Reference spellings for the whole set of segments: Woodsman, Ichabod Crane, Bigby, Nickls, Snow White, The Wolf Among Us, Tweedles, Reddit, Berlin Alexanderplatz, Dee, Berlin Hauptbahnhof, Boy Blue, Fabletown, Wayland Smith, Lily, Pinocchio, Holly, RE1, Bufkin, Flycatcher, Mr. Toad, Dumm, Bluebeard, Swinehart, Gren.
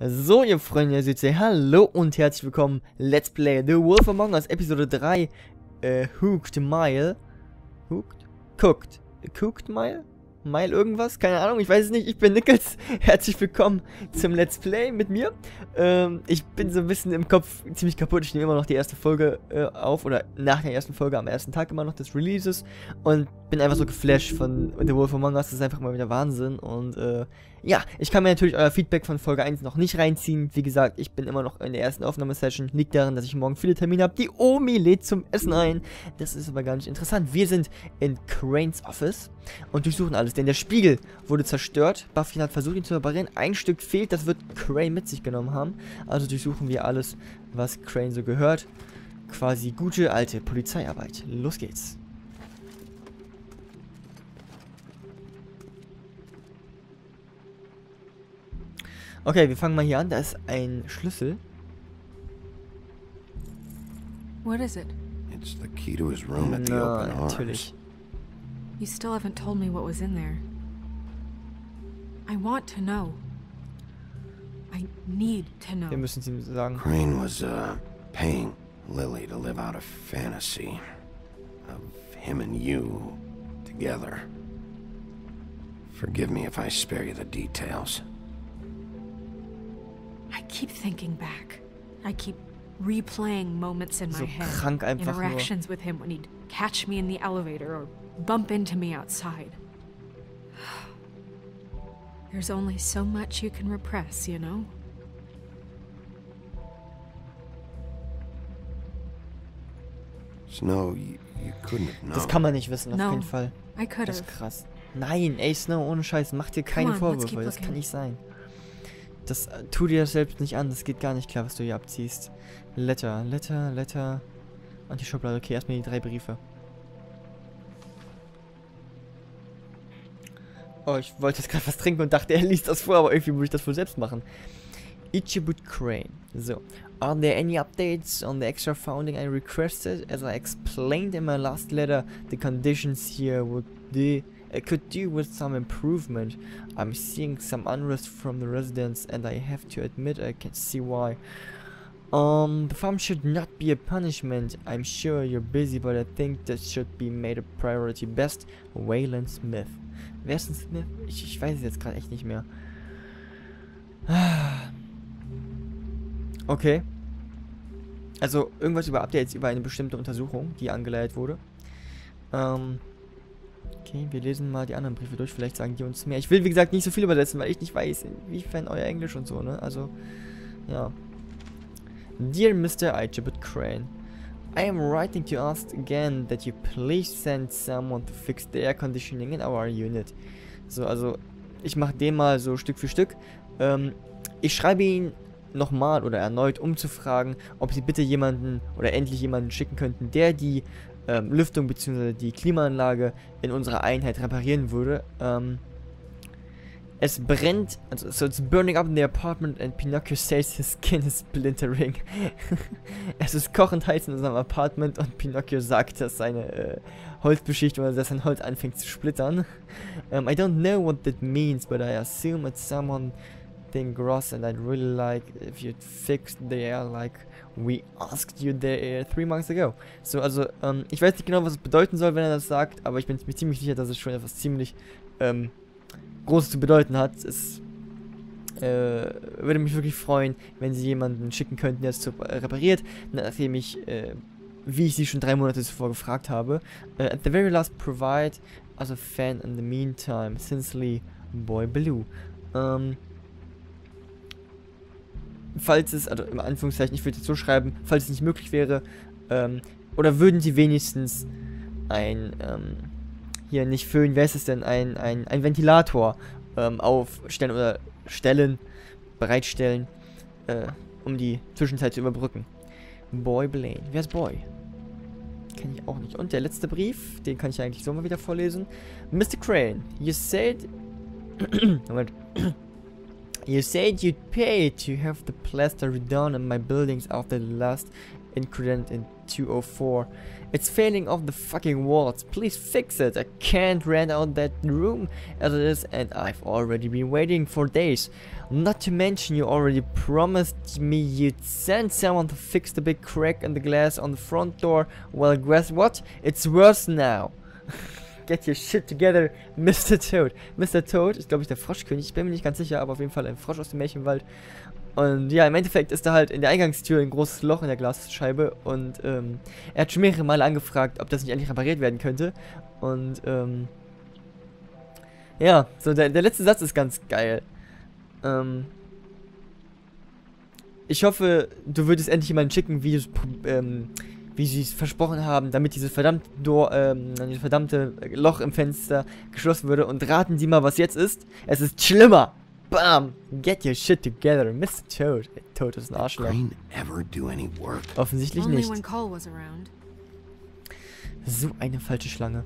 So, ihr Freunde der Südsee, hallo und herzlich willkommen. Let's Play The Wolf Among Us, Episode 3, Hooked Mile irgendwas? Keine Ahnung, ich weiß es nicht. Ich bin Nickls. Herzlich willkommen zum Let's Play mit mir. Ich bin so ein bisschen im Kopf ziemlich kaputt. Ich nehme immer noch die erste Folge auf oder nach der ersten Folge am ersten Tag immer noch des Releases und bin einfach so geflasht von The Wolf Among Us. Das ist einfach mal wieder Wahnsinn und ja, ich kann mir natürlich euer Feedback von Folge 1 noch nicht reinziehen. Wie gesagt, ich bin immer noch in der ersten Aufnahmesession. Liegt daran, dass ich morgen viele Termine habe. Die Omi lädt zum Essen ein. Das ist aber gar nicht interessant. Wir sind in Cranes Office und durchsuchen alles, denn der Spiegel wurde zerstört. Bufkin hat versucht, ihn zu reparieren. Ein Stück fehlt, das wird Crane mit sich genommen haben. Also durchsuchen wir alles, was Crane so gehört. Quasi gute alte Polizeiarbeit. Los geht's. Okay, wir fangen mal hier an. Da ist ein Schlüssel. What is it? It's the key to his room at the open arms. Natürlich. You still haven't told me what was in there. I want to know. I need to know. Wir müssen es ihm sagen. Crane was paying Lily to live out a fantasy of him and you together. Forgive me if I spare you the details. I keep thinking back. I keep replaying moments in my head. Interactions with him when he'd catch me in the elevator or bump into me outside. There's only so much you can repress, you know? Snow, you couldn't have known. Das kann man nicht wissen, auf jeden Fall. Das ist krass. Nein, ey Snow, ohne Scheiß, mach dir keine Vorwürfe, das kann nicht sein. Das tu dir das selbst nicht an, das geht gar nicht klar, was du hier abziehst. Letter. Und die Schublade, okay, erstmal die 3 Briefe. Oh, ich wollte jetzt gerade was trinken und dachte, er liest das vor, aber irgendwie muss ich das wohl selbst machen. Ichabod Crane. So. Are there any updates on the extra funding I requested? As I explained in my last letter, the conditions here could do with some improvement. I'm seeing some unrest from the residents and I have to admit I can see why. The farm should not be a punishment. I'm sure you're busy, but I think that should be made a priority. Best, Wayland Smith. Wer ist denn Smith? Ich weiß es jetzt gerade echt nicht mehr. Okay. Also irgendwas über Updates über eine bestimmte Untersuchung, die angeleiert wurde. Okay, wir lesen mal die anderen Briefe durch, vielleicht sagen die uns mehr. Ich will, wie gesagt, nicht so viel übersetzen, weil ich nicht weiß, inwiefern euer Englisch und so, ne? Also, ja. Dear Mr. Ichabod Crane, I am writing to ask again that you please send someone to fix the air conditioning in our unit. So, also, ich mache den mal so Stück für Stück. Ich schreibe ihn nochmal oder erneut, um zu fragen, ob sie bitte jemanden oder endlich jemanden schicken könnten, der die Lüftung bzw. die Klimaanlage in unserer Einheit reparieren würde. Es brennt, also so it's burning up in the apartment and Pinocchio says his skin is splintering. Es ist kochend heiß in unserem Apartment und Pinocchio sagt, dass seine Holzbeschichtung, also dass sein Holz anfängt zu splittern. I don't know what that means, but I assume it's something gross and I'd really like if you'd fixed the air like we asked you there 3 months ago. So, also, ich weiß nicht genau, was es bedeuten soll, wenn er das sagt, aber ich bin mir ziemlich sicher, dass es schon etwas ziemlich Großes zu bedeuten hat. Es würde mich wirklich freuen, wenn sie jemanden schicken könnten, der es repariert, nachdem ich, wie ich sie schon 3 Monate zuvor gefragt habe. At the very last provide as a fan in the meantime, sincerely, Boy Blue. Falls es, also im Anführungszeichen, ich würde jetzt so schreiben, falls es nicht möglich wäre, oder würden sie wenigstens ein, hier nicht Föhn, wer ist es denn, ein Ventilator aufstellen oder bereitstellen, um die Zwischenzeit zu überbrücken. Boy Blaine. Wer ist Boy? Kenne ich auch nicht. Und der letzte Brief, den kann ich eigentlich so mal wieder vorlesen. Mr. Crane, you said... Moment. You said you'd pay to have the plaster redone in my buildings after the last incident in 204. It's failing off the fucking walls. Please fix it. I can't rent out that room as it is, and I've already been waiting for days. Not to mention you already promised me you'd send someone to fix the big crack in the glass on the front door. Well, guess what? It's worse now. Get your shit together, Mr. Toad. Mr. Toad ist, glaube ich, der Froschkönig. Ich bin mir nicht ganz sicher, aber auf jeden Fall ein Frosch aus dem Märchenwald. Und ja, im Endeffekt ist da halt in der Eingangstür ein großes Loch in der Glasscheibe. Und er hat schon mehrere Male angefragt, ob das nicht endlich repariert werden könnte. Und ja, so der letzte Satz ist ganz geil. Ich hoffe, du würdest endlich jemanden schicken, wie sie es versprochen haben, damit dieses verdammte Loch im Fenster geschlossen würde. Und raten Sie mal, was jetzt ist. Es ist schlimmer. Bam! Get your shit together, Mr. Toad. Toad ist ein Arschloch. Offensichtlich nicht. So eine falsche Schlange.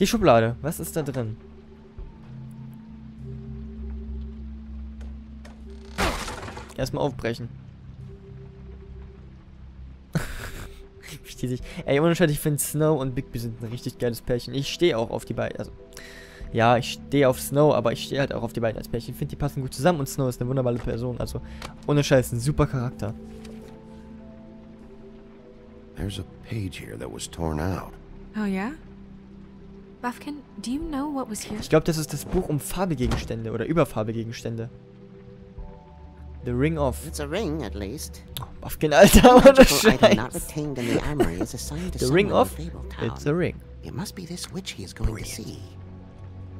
Die Schublade. Was ist da drin? Erstmal aufbrechen. Ey, ohne Scheiß, ich finde Snow und Bigby sind ein richtig geiles Pärchen. Ich stehe auch auf die beiden. Also, ja, ich stehe auf Snow, aber ich stehe halt auch auf die beiden als Pärchen. Ich finde, die passen gut zusammen und Snow ist eine wunderbare Person. Also, ohne Scheiß, ein super Charakter. There's a page here that was torn out. Oh yeah? Bufkin, do you know what was here? Ich glaube, das ist das Buch um Farbegegenstände oder über Farbegegenstände. The ring of. It's a ring, at least. Oh, Bufkin, Alter, oder Scheiß. The ring of. It's a ring. It must be this witch he is going to see.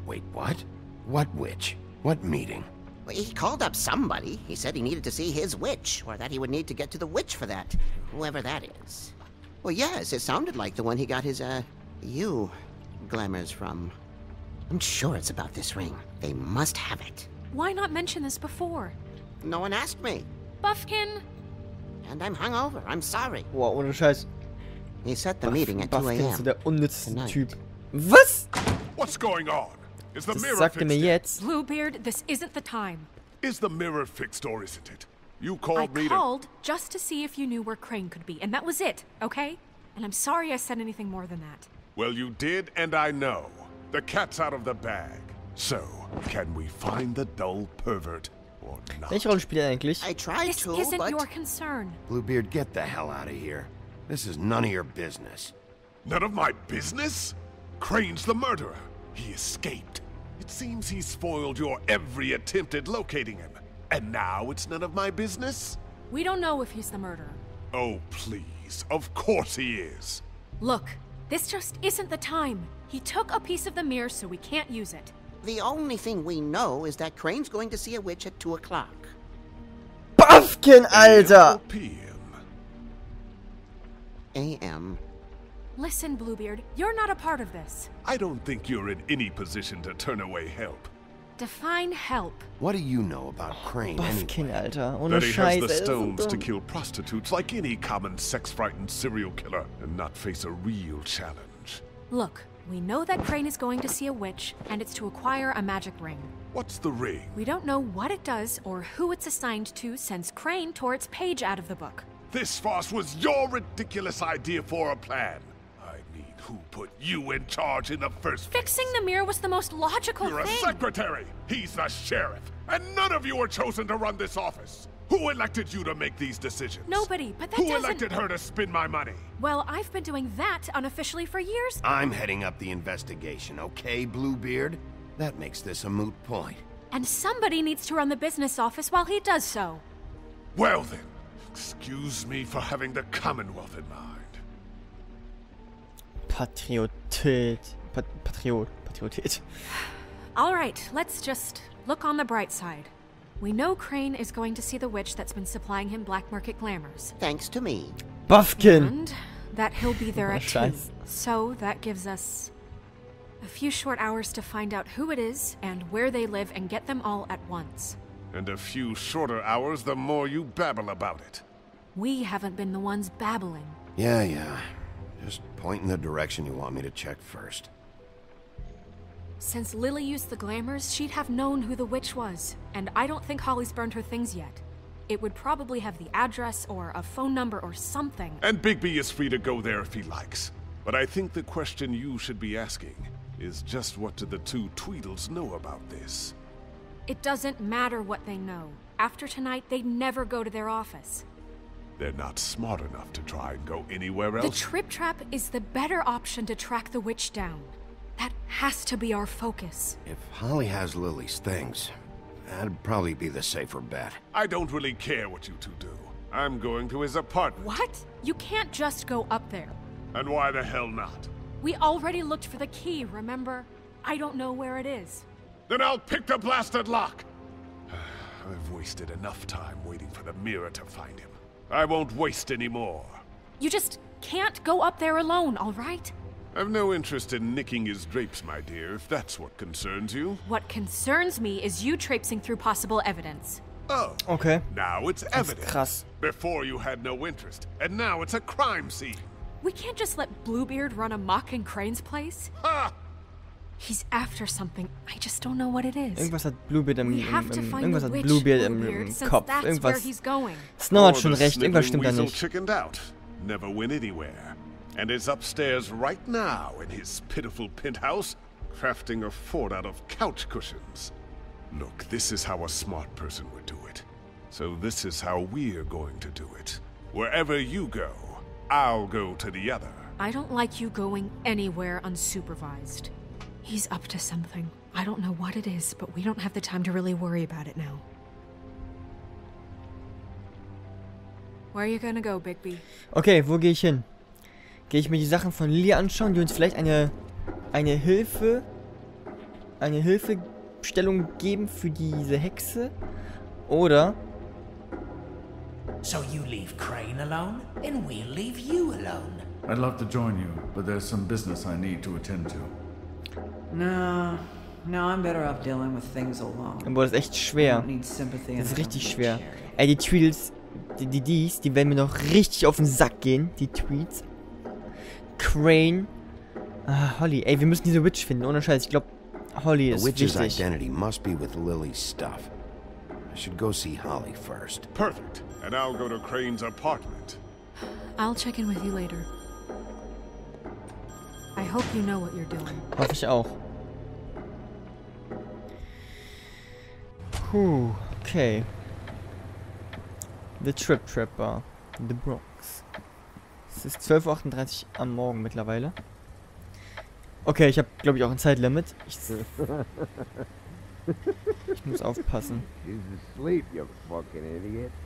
Wait, what? What witch? What meeting? Well, he called up somebody. He said he needed to see his witch, or that he would need to get to the witch for that, whoever that is. Well, yes, it sounded like the one he got his you glamours from. I'm sure it's about this ring. They must have it. Why not mention this before? No one asked me. Bufkin. And I'm hungover. I'm sorry. Wow, ohne Scheiß. He set the meeting at 2 a.m. So der unnützeste Typ. Was? What's going on? Is the mirror fixed? Bluebeard, this isn't the time. Is the mirror fixed or isn't it? You called me. I called just to see if you knew where Crane could be, and that was it, okay? And I'm sorry I said anything more than that. Well, you did, and I know. The cat's out of the bag. So, can we find the dull pervert? Welche Rolle spielt er eigentlich? This isn't your concern. Bluebeard, get the hell out of here. This is none of your business. None of my business? Crane's the murderer. He escaped. It seems he spoiled your every attempt at locating him. And now it's none of my business? We don't know if he's the murderer. Oh, please. Of course he is. Look, this just isn't the time. He took a piece of the mirror, so we can't use it. The only thing we know is that Crane's going to see a witch at 2 o'clock. Bufkin, Alter! A.M. Listen, Bluebeard, you're not a part of this. I don't think you're in any position to turn away help. Define help. What do you know about Crane? Bufkin, Alter, ohne Scheiße. That he has the stones to kill prostitutes like any common sex-frightened serial killer and not face a real challenge. Look. We know that Crane is going to see a witch, and it's to acquire a magic ring. What's the ring? We don't know what it does or who it's assigned to since Crane tore its page out of the book. This farce was your ridiculous idea for a plan. I mean, who put you in charge in the first place? Fixing the mirror was the most logical thing. You're a secretary. He's the sheriff. And none of you were chosen to run this office. Who elected you to make these decisions? Nobody, but that doesn't... Who elected her to spend my money? Well, I've been doing that unofficially for years. I'm heading up the investigation, okay, Bluebeard? That makes this a moot point. And somebody needs to run the business office while he does so. Well then, excuse me for having the Commonwealth in mind. Patriot. All right, let's just look on the bright side. We know Crane is going to see the witch that's been supplying him black market glamours. Thanks to me. Bufkin! And that he'll be there at 2. So that gives us a few short hours to find out who it is and where they live and get them all at once. And a few shorter hours the more you babble about it. We haven't been the ones babbling. Yeah. Just point in the direction you want me to check first. Since Lily used the glamours, she'd have known who the witch was, and I don't think Holly's burned her things yet. it would probably have the address or a phone number or something. And Bigby is free to go there if he likes. But I think the question you should be asking is just what did the two Tweedles know about this? It doesn't matter what they know. After tonight, they'd never go to their office. They're not smart enough to try and go anywhere else. The Trip Trap is the better option to track the witch down. That has to be our focus. If Holly has Lily's things, that'd probably be the safer bet. I don't really care what you two do. I'm going to his apartment. What? You can't just go up there. And why the hell not? We already looked for the key, remember? I don't know where it is. Then I'll pick the blasted lock! I've wasted enough time waiting for the mirror to find him. I won't waste any more. You just can't go up there alone, all right? I've no interest in nicking his drapes, my dear, if that's what concerns you. What concerns me is you traipsing through possible evidence. Oh, okay. Now it's evidence. Before you had no interest, and now it's a crime scene. We can't just let Bluebeard run amok in Crane's place. Ha! He's after something. I just don't know what it is. Irgendwas hat Bluebeard im Kopf. Irgendwas. Snow hat schon recht. Irgendwas stimmt da nicht. Never win anywhere. And is upstairs right now in his pitiful penthouse, crafting a fort out of couch cushions. Look, this is how a smart person would do it. So this is how we're going to do it. Wherever you go, I'll go to the other. I don't like you going anywhere unsupervised. He's up to something. I don't know what it is, but we don't have the time to really worry about it now. Where are you gonna go, Bigby? Okay, wo gehe ich hin? Gehe ich mir die Sachen von Lily anschauen, die uns vielleicht eine Hilfestellung geben für diese Hexe? Oder? So you leave Crane alone, and we'll leave you alone. I'd love to join you, but there's some business I need to attend to. No, I'm better off dealing with things alone. Aber das ist echt schwer. Das ist richtig schwer. Ey, die Tweedles, die Dees, die werden mir noch richtig auf den Sack gehen, die Tweeds. Crane. Holly. Ey, wir müssen diese Witch finden. Ohne Scheiß. Ich glaube, Holly ist wichtig. The witch's identity must be with Lily's stuff. I should go see Holly first. Perfect. And I'll go to Crane's apartment. I'll check in with you later. I hope you know what you're doing. Hoffe ich auch. Puh, okay. The Trip Trapper. The Bronx. Es ist 12:38 Uhr am Morgen mittlerweile. Okay, ich habe, glaube ich, auch ein Zeitlimit. Ich muss aufpassen.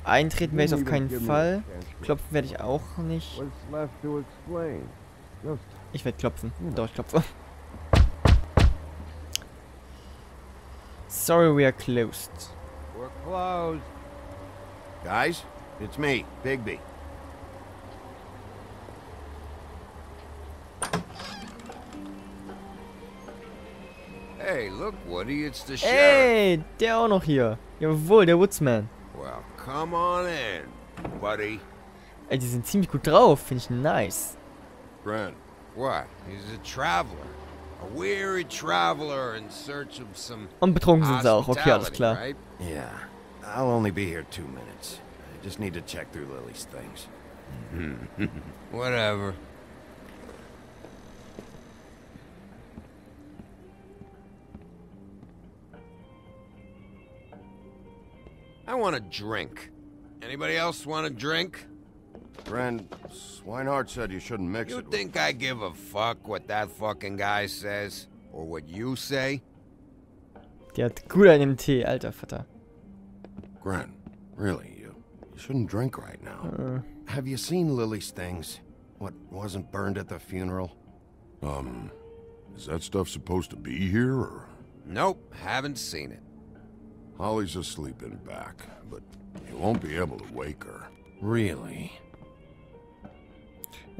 Eintreten werde ich auf keinen Fall. Klopfen werde ich auch nicht. Ich werde klopfen. Doch, ich klopfe. Sorry, we are closed. We're closed. Guys, it's me, Bigby. Hey, look, Woody, it's the sheriff. Hey, der auch noch hier. Jawohl, der Woodsman. Well, come on in, buddy. Ey, die sind ziemlich gut drauf, finde ich nice. Gren, what? He's a traveler. A weary traveler in search of some. Und betrunken sind sie auch, okay, alles klar. Right? Yeah, I'll only be here 2 minutes. I just need to check through Lily's things. Whatever. I want a drink. Anybody else want a drink? Friend, Swinehart said you shouldn't mix it with... You think I give a fuck what that fucking guy says? Or what you say? Der hat gut an dem Tee, alter Vater. Gren, really, you shouldn't drink right now. Have you seen Lily's things? What wasn't burned at the funeral? Is that stuff supposed to be here, or...? Nope, haven't seen it. Holly's asleep in back, but you won't be able to wake her. Really?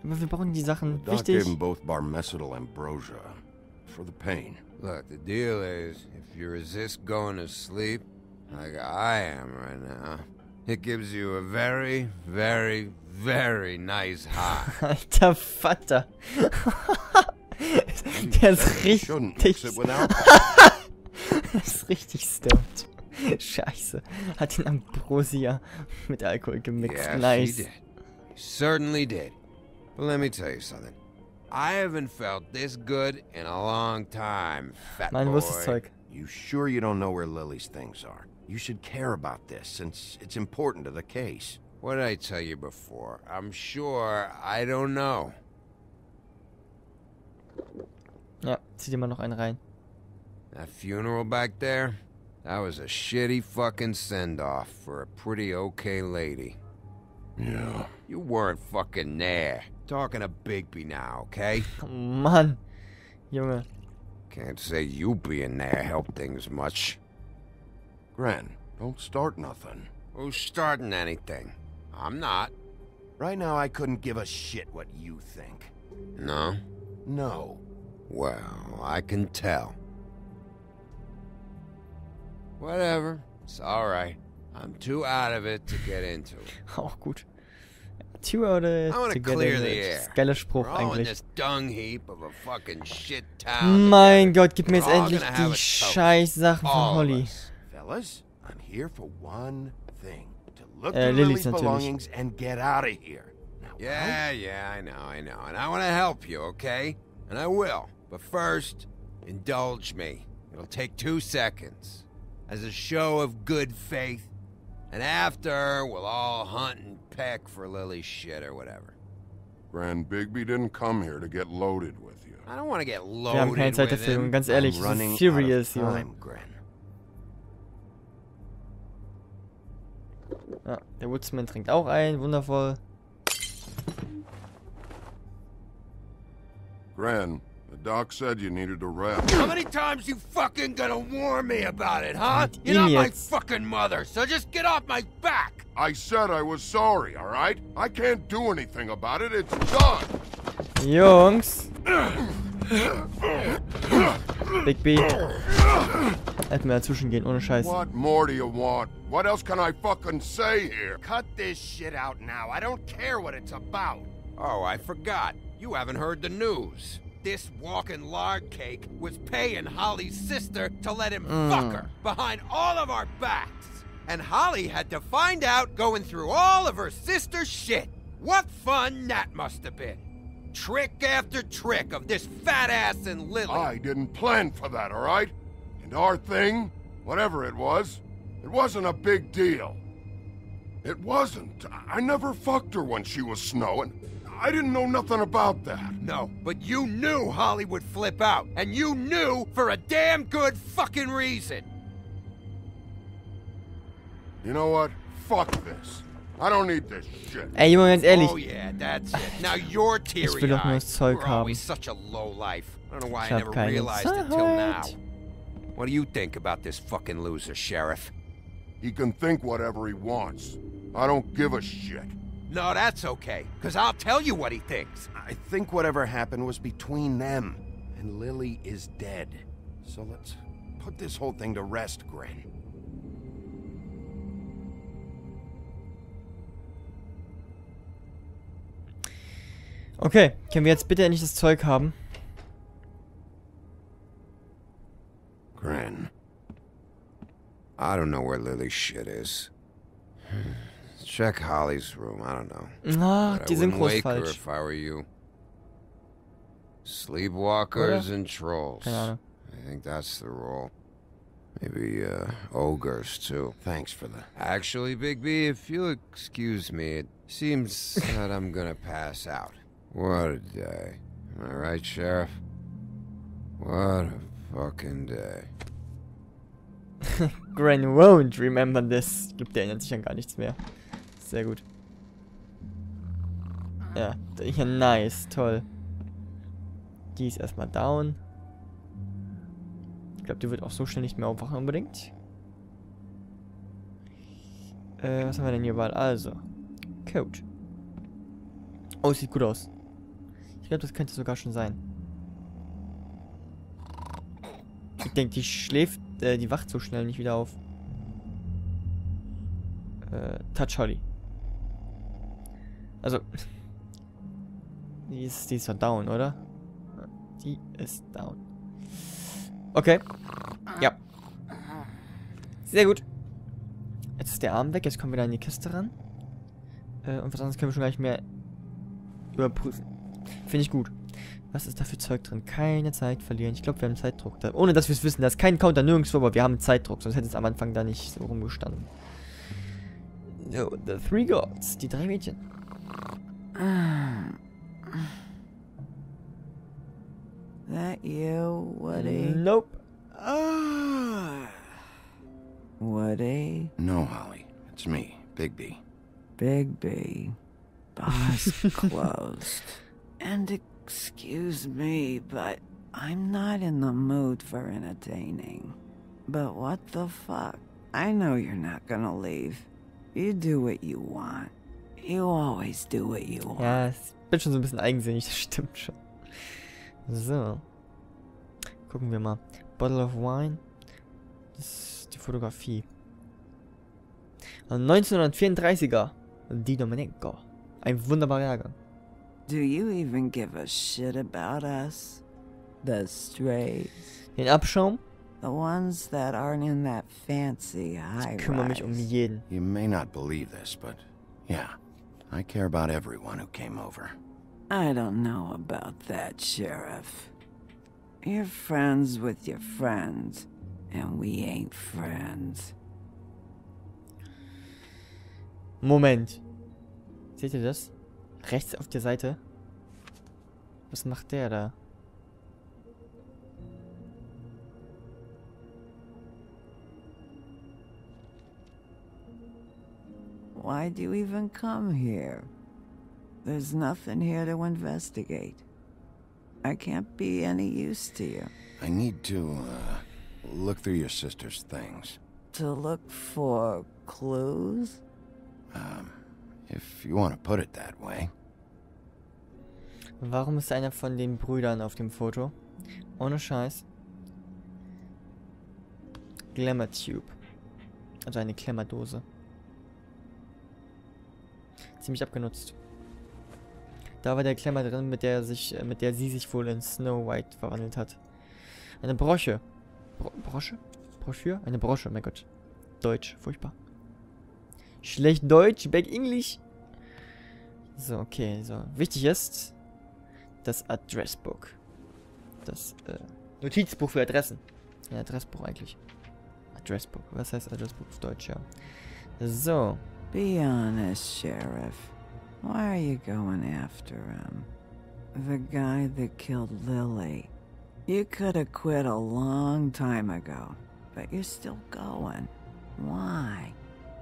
Aber wir brauchen die Sachen. The doc gave them both barmesidal ambrosia for the pain. Look, the deal is, if you resist going to sleep, like I am right now, it gives you a very, very, very nice high. Alter Vater. Der ist richtig. Das ist richtig stimmt. Scheiße. Hat ihn Ambrosia mit Alkohol gemixt. Yeah, nice. She did. Certainly did. But let me tell you something. I haven't felt this good in a long time, fat boy. You sure you don't know where Lily's things are? You should care about this, since it's important to the case. What did I tell you before? I'm sure I don't know. Ja, zieh dir mal noch einen rein. That funeral back there? That was a shitty fucking send-off for a pretty okay lady. Yeah. You weren't fucking there. Talking to Bigby now, okay? Oh, Mann. Junge. Can't say you being there helped things much. Gren, don't start nothing. Who's starting anything? I'm not. Right now I couldn't give a shit what you think. No? No. Well, I can tell. Whatever. It's alright. I'm too out of it to get into it. Auch gut. Too out of it to get into it. Geiler Spruch eigentlich. Mein Gott, gib mir jetzt endlich die scheiß Sachen von Holly. Fellas, I'm here for one thing. To look at Lily's belongings and get out of here. Yeah, yeah, I know. And I want to help you, okay? And I will. But first, indulge me. It'll take 2 seconds. As a show of good faith, and after we'll all hunt and peck for Lily's shit or whatever. Grand Bigby didn't come here to get loaded with you. I don't want to get loaded. Wir haben keine Zeit dafür, ganz ehrlich. Serious, Junge. Ja, der Woodsman trinkt auch ein, wundervoll. Grand. The doc said you needed a rest. How many times you fucking gonna warn me about it, huh? You're not my fucking mother, so just get off my back! I said I was sorry, alright? I can't do anything about it, it's done! Jungs! Bigby! Hätten wir dazwischen gehen, ohne Scheiß. What more do you want? What else can I fucking say here? Cut this shit out now, I don't care what it's about! Oh, I forgot. You haven't heard the news. This walking lard cake was paying Holly's sister to let him fuck her behind all of our backs. And Holly had to find out going through all of her sister's shit. What fun that must have been. Trick after trick of this fat ass and Lily. I didn't plan for that, all right? And our thing, whatever it wasn't a big deal. It wasn't. I never fucked her when she was snowing. I didn't know nothing about that. No, but you knew Holly would flip out, and you knew for a damn good fucking reason. You know what? Fuck this. I don't need this shit. Ey, Junge, ganz ehrlich. Oh yeah, that's it. Now you're teary-eyed. Ich will doch nur das Zeug haben. Ich hab keine Zeit. What do you think about this fucking loser, Sheriff? He can think whatever he wants. I don't give a shit. No, that's okay, because I'll tell you what he thinks. I think whatever happened was between them, and Lily is dead. So let's put this whole thing to rest, Gren. Okay, können wir jetzt bitte endlich das Zeug haben? Gren. I don't know where Lily's shit is. Check Holly's room. I don't know. Ah, die sind groß falsch. If I were you. Sleepwalkers and trolls. I think that's the rule. Maybe ogres too. Thanks for that. Actually, Bigby, if you'll excuse me, it seems that I'm gonna pass out. What a day. Am I right, Sheriff? What a fucking day. Gren won't remember this. Gibt erinnert sich an gar nichts mehr. Sehr gut. Ja, ja, nice, toll. Die ist erstmal down. Ich glaube, die wird auch so schnell nicht mehr aufwachen unbedingt. Was haben wir denn hier überall? Also, Code. Oh, sieht gut aus. Ich glaube, das könnte sogar schon sein. Ich denke, die schläft, die wacht so schnell nicht wieder auf. Touch Holly. Also, die ist doch down, oder? Die ist down. Okay. Ja. Sehr gut. Jetzt ist der Arm weg, jetzt kommen wir da in die Kiste ran. Und was anderes können wir schon gar nicht mehr überprüfen. Finde ich gut. Was ist da für Zeug drin? Keine Zeit verlieren. Ich glaube, wir haben Zeitdruck. Da, ohne dass wir es wissen. Da ist kein Counter nirgendwo, aber wir haben Zeitdruck. Sonst hätte es am Anfang da nicht so rumgestanden. So, the three gods. Die drei Mädchen. That you, Woody? Nope. Ah. Woody? No, Holly. It's me, Bigby. Bigby. Bar's closed. And excuse me, but I'm not in the mood for entertaining. But what the fuck? I know you're not gonna leave. You do what you want. You always do what you want. Ja, ich bin schon so ein bisschen eigensinnig, das stimmt schon. So. Gucken wir mal. Bottle of Wine. Das ist die Fotografie. 1934er. Di Domenico. Ein wunderbarer Jahrgang. Do you even give a shit about us? The strays. Den Abschaum. The ones that aren't in that fancy high-rise. Ich kümmere mich jeden. You may not believe this, but yeah, I care about everyone who came over. I don't know about that, Sheriff. You're friends with your friends, and we ain't friends. Moment. Seht ihr das? Rechts auf der Seite. Was macht der da? Why do you even come here? There's nothing here to investigate. I can't be any use to you. I need to, look through your sister's things. To look for clues? If you want to put it that way. Warum ist einer von den Brüdern auf dem Foto? Ohne Scheiß. Glamour Tube. Also eine Glamour-Dose. Ziemlich abgenutzt. Da war der Glamour drin, mit der sie sich wohl in Snow White verwandelt hat. Eine Brosche. Brosche? Broschüre? Eine Brosche, mein Gott. Deutsch, furchtbar. Schlecht Deutsch, back English. So, okay, so. Wichtig ist das Adressbook. Das Notizbuch für Adressen. Ja, Adressbuch eigentlich. Adressbook. Was heißt Adressbuch auf Deutsch, ja. So. Be honest, Sheriff. Why are you going after him? The guy that killed Lily. You could have quit a long time ago, but you're still going. Why?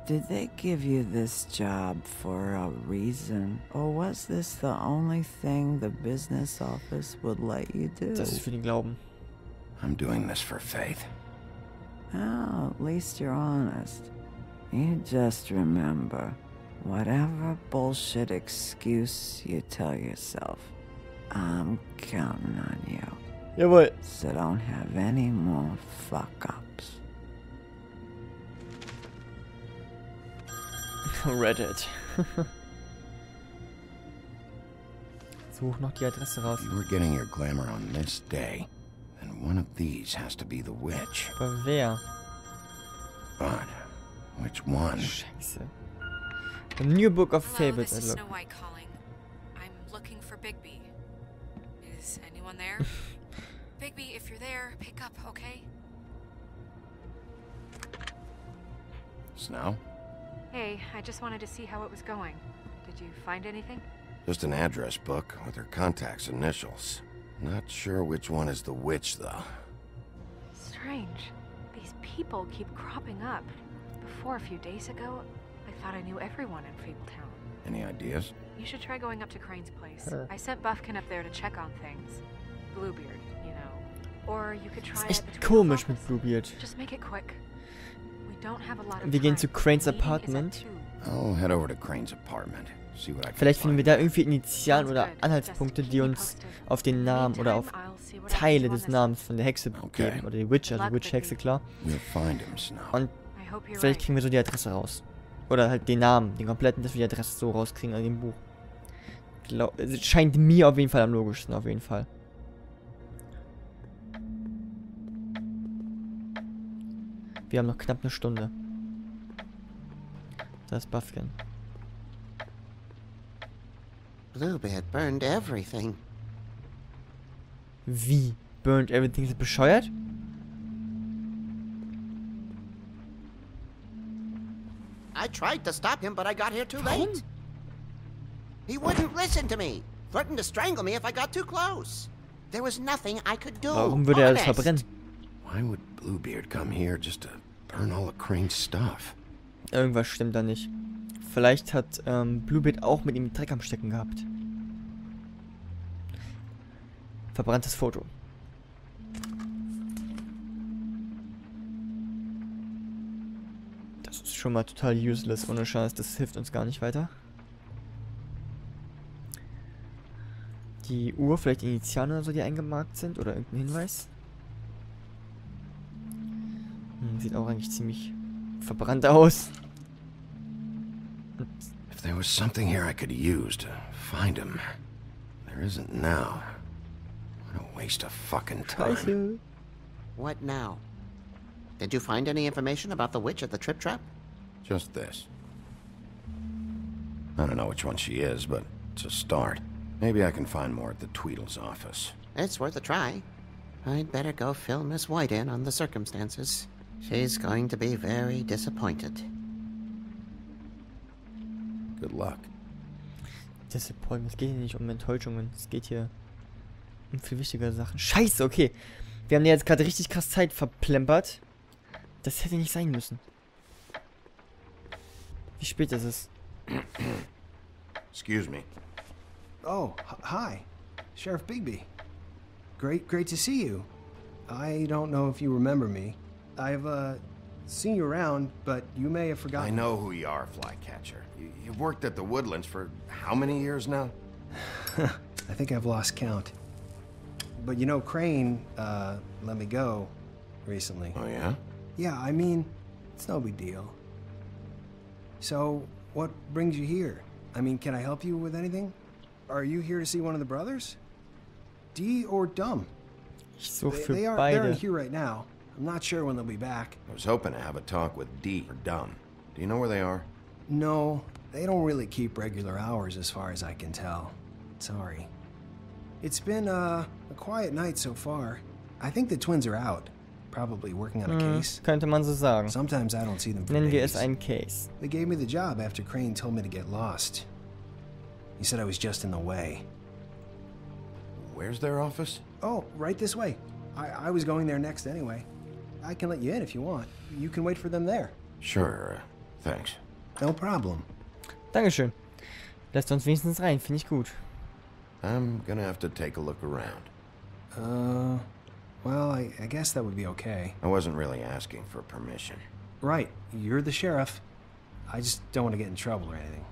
Did they give you this job for a reason? Or was this the only thing the business office would let you do? Das ist für den Glauben. I'm doing this for faith. Oh, at least you're honest. You just remember, whatever bullshit excuse you tell yourself, I'm counting on you. Jawohl. So don't have any more fuck-ups. Reddit. Such noch die Adresse raus. You were getting your glamour on this day, and one of these has to be the witch. Aber wer? But which one? Scheiße. A new book of fables. Hello, this is Snow White calling. I'm looking for Bigby. Is anyone there? Bigby, if you're there, pick up, okay? Snow? Hey, I just wanted to see how it was going. Did you find anything? Just an address book with her contact's initials. Not sure which one is the witch, though. Strange. These people keep cropping up. Before a few days ago, I thought I knew everyone in Fabletown. Any ideas? You should try going up to Crane's place. I sent Bufkin up there to check on things. Bluebeard, you know. Or you could try it between the office. Mit Bluebeard. Just make it quick. Wir gehen zu Cranes Apartment. Vielleicht finden wir da irgendwie Initialen oder Anhaltspunkte, die uns auf den Namen oder auf Teile des Namens von der Hexe geben. Oder die Witch, also Witch-Hexe, klar. Und vielleicht kriegen wir so die Adresse raus. Oder halt den Namen, den kompletten, dass wir die Adresse so rauskriegen aus dem Buch. Es scheint mir auf jeden Fall am logischsten, auf jeden Fall. Wir haben noch knapp eine Stunde. Das ist Bufkin. Bluebeard burned everything. Wie? Burned everything? Ist bescheuert? I tried to stop him, but I got here too late. He wouldn't listen to me. Threatened to strangle me if I got too close. There was nothing I could do. Warum würde alles verbrennen? Why would Bluebeard come here just to burn all of Crane's stuff? Irgendwas stimmt da nicht. Vielleicht hat Bluebeard auch mit ihm Dreck am Stecken gehabt. Verbranntes Foto. Das ist schon mal total useless, ohne Scheiß. Das hilft uns gar nicht weiter. Die Uhr, vielleicht Initialen oder so, die eingemarkt sind. Oder irgendein Hinweis. Sieht auch eigentlich ziemlich verbrannt aus. If there was something here I could use to find him, there isn't now. What a waste of fucking time. What now? Did you find any information about the witch at the Trip Trap? Just this. I don't know which one she is, but it's a start. Maybe I can find more at the Tweedles' office. It's worth a try. I'd better go fill Miss White in on the circumstances. She's going to be very disappointed. Good luck. Disappointment. Es geht hier nicht um Enttäuschungen. Es geht hier um viel wichtigere Sachen. Scheiße, okay. Wir haben ja jetzt gerade richtig krass Zeit verplempert. Das hätte nicht sein müssen. Wie spät ist es? Excuse me. Oh, hi. Sheriff Bigby. Great to see you. I don't know if you remember me. I've seen you around, but you may have forgotten. I know who you are, Flycatcher. You've worked at the Woodlands for how many years now? I think I've lost count. But you know, Crane let me go recently. Oh, yeah? Yeah, I mean, it's no big deal. So, what brings you here? I mean, can I help you with anything? Are you here to see one of the brothers? Dee or Dumm? They're here right now. I'm not sure when they'll be back. I was hoping to have a talk with Dee or Dumm. Do you know where they are? No, they don't really keep regular hours as far as I can tell. Sorry. It's been a quiet night so far. I think the twins are out, probably working on a case. Könnte man so sagen. Sometimes I don't see them for days. Nennen wir es ein Case. They gave me the job after Crane told me to get lost. He said I was just in the way. Where's their office? Oh, right this way. I was going there next anyway. I can let you in if you want. You can wait for them there. Sure, thanks. No problem. Dankeschön. Lasst uns wenigstens rein, finde ich gut. I'm gonna have to take a look around. Well, I guess that would be okay. I wasn't really asking for permission. Right, you're the sheriff. I just don't want to get in trouble or anything.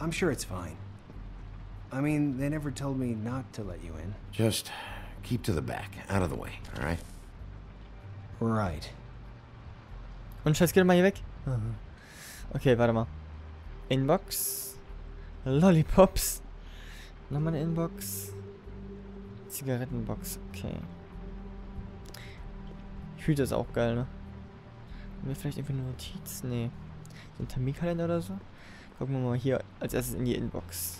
I'm sure it's fine. I mean, they never told me not to let you in. Just keep to the back, out of the way, all right? Right. Und scheiß, geh mal hier weg. Okay, warte mal. Inbox. Lollipops. Nochmal eine Inbox. Zigarettenbox, okay. Hüte ist auch geil, ne? Haben wir vielleicht irgendwie eine Notiz? Nee. So ein Terminkalender oder so? Gucken wir mal hier als erstes in die Inbox.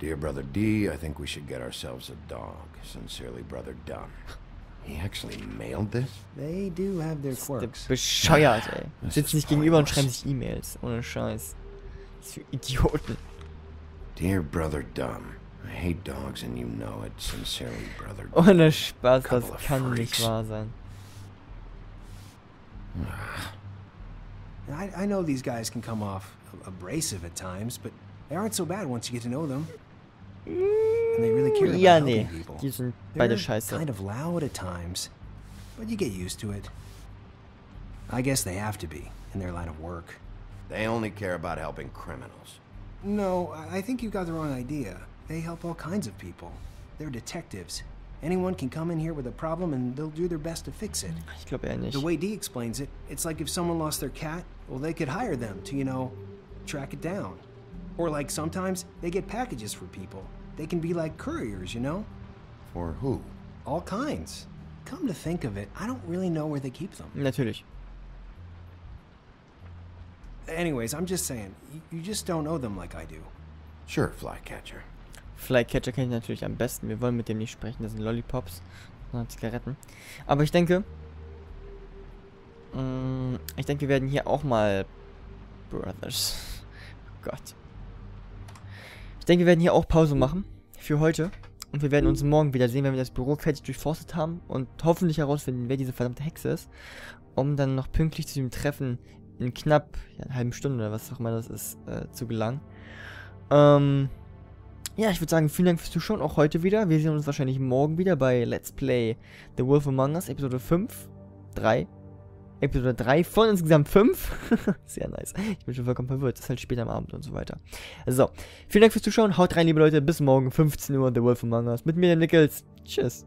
Dear Brother Dee, I think we should get ourselves a dog. Sincerely, Brother Dumm. He actually mailed this? They do have their quirks. Bescheuert, ey. Sitzen sich gegenüber und schreiben sich E-Mails. Ohne Scheiß. Das ist für Idioten. Dear Brother Dumm, I hate dogs and you know it. Sincerely, Brother Dumm. Ohne Spaß, das kann nicht wahr sein. I know these guys can come off abrasive at times, but they aren't so bad once you get to know them. And they really care about helping people. Die sind beide scheiße. Kind of loud at times, but you get used to it. I guess they have to be in their line of work. They only care about helping criminals. No, I think you've got the wrong idea. They help all kinds of people. They're detectives. Anyone can come in here with a problem and they'll do their best to fix it. Ich glaube nicht. The way Dee explains it, it's like if someone lost their cat, well, they could hire them to, you know, track it down. Or like sometimes they get packages for people. They can be like couriers, you know? For who? All kinds. Come to think of it, I don't really know where they keep them. Natürlich. Anyways, I'm just saying, you just don't know them like I do. Sure, Flycatcher. Flycatcher kenne ich natürlich am besten. Wir wollen mit dem nicht sprechen, das sind Lollipops, sondern Zigaretten. Aber ich denke, wir werden hier auch mal Brothers. Oh Gott. Ich denke, wir werden hier auch Pause machen für heute. Und wir werden uns morgen wieder sehen, wenn wir das Büro fertig durchforstet haben und hoffentlich herausfinden, wer diese verdammte Hexe ist, um dann noch pünktlich zu dem Treffen in knapp einer halben Stunde oder was auch immer das ist, zu gelangen. Ja, ich würde sagen, vielen Dank fürs Zuschauen, auch heute wieder. Wir sehen uns wahrscheinlich morgen wieder bei Let's Play The Wolf Among Us, Episode 5, 3, Episode 3 von insgesamt 5. Sehr nice. Ich bin schon vollkommen verwirrt. Das ist halt später am Abend und so weiter. So, vielen Dank fürs Zuschauen. Haut rein, liebe Leute. Bis morgen, 15 Uhr, The Wolf Among Us. Mit mir, der Nickls. Tschüss.